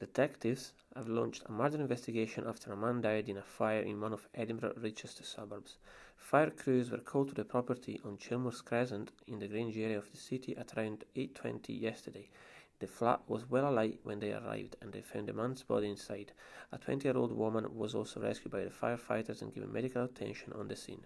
Detectives have launched a murder investigation after a man died in a fire in one of Edinburgh's richest suburbs. Fire crews were called to the property on Chalmers Crescent in the Grange area of the city at around 8:20 yesterday. The flat was well alight when they arrived and they found a man's body inside. A 20-year-old woman was also rescued by the firefighters and given medical attention on the scene.